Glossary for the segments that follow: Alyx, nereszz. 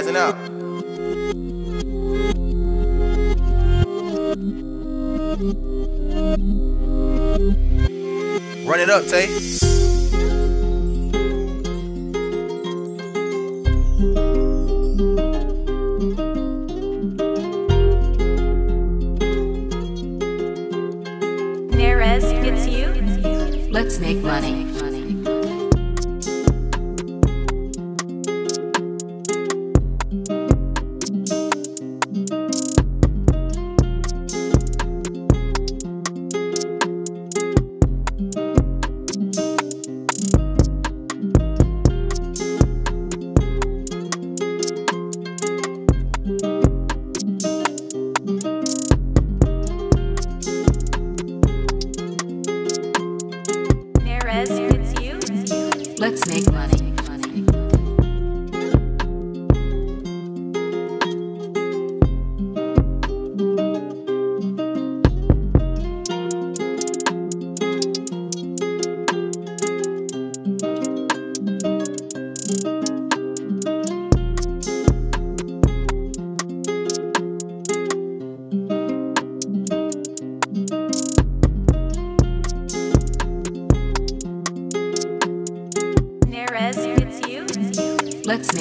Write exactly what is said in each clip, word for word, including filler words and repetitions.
Razzing out. Run it up, Tay. Nereszz gets you. Let's make money. Let's make money. money. Let's make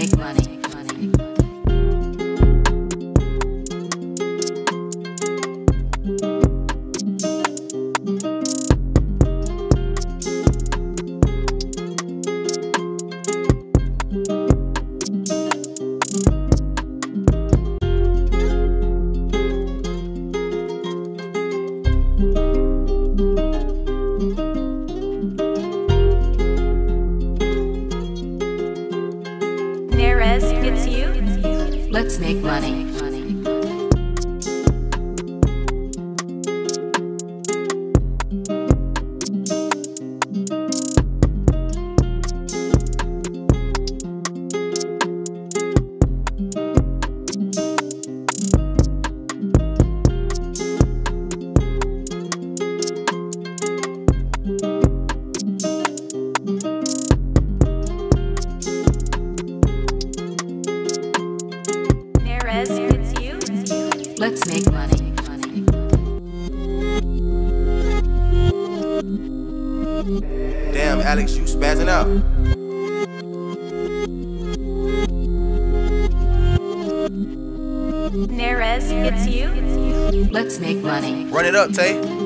money. Nereszz gets you. Let's make money. Let's make money. money. Damn, Alyx, you spazzing out. Nereszz gets you. Let's make money. Run it up, Tay.